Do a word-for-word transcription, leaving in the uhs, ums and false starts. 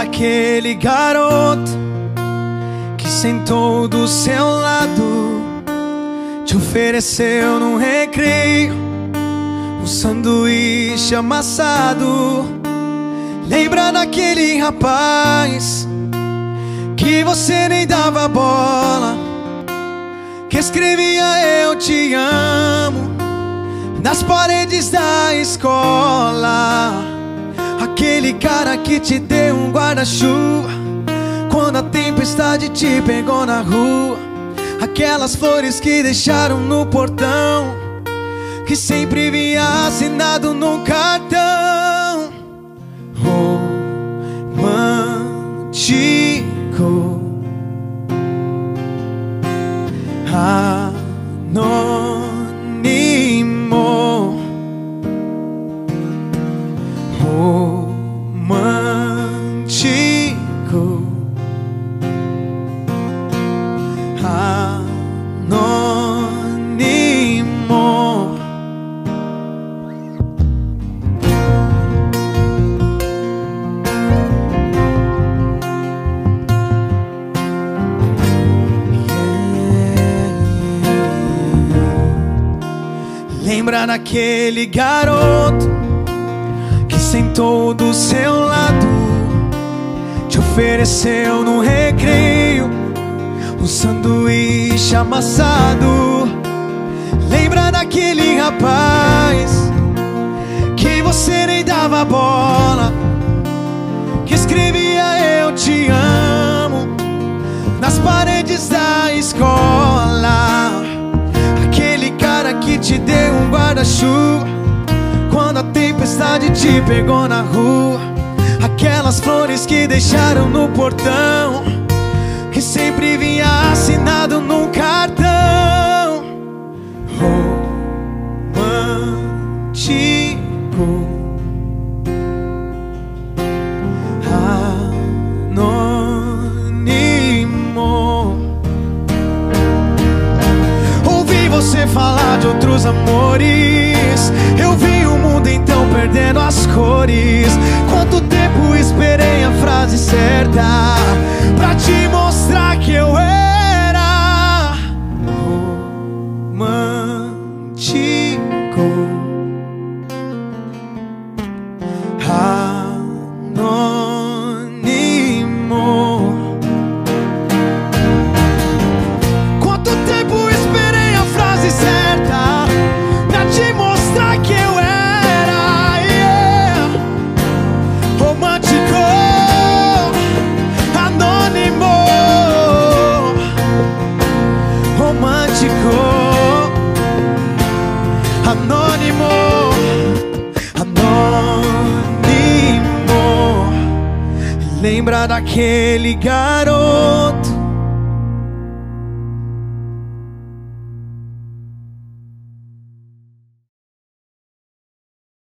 aquele garoto que sentou do seu lado, te ofereceu num recreio um sanduíche amassado. Lembra daquele rapaz que você nem dava bola, que escrevia eu te amo nas paredes da escola? Aquele cara que te deu um guarda-chuva quando a tempestade te pegou na rua. Aquelas flores que deixaram no portão, que sempre vinha assinado num cartão. Romântico, anônimo, romântico, anônimo. Yeah. Lembra daquele garoto que sentou do seu lado, te ofereceu no recreio um sanduíche amassado. Lembra daquele rapaz que você nem dava bola, que escrevia eu te amo nas paredes da escola? Aquele cara que te deu um guarda-chuva quando a tempestade te pegou na rua. Aquelas flores que deixaram no portão, que sempre vinha assinado num cartão. Romântico, anônimo. Ouvi você falar de outros amores, eu vi o mundo então perdendo as cores. Quanto tempo esperei a frase certa pra te mostrar que eu era romântico, anônimo. Quanto tempo esperei a frase certa pra te mostrar que eu era, yeah, romântico, anônimo, anônimo. Lembra daquele garoto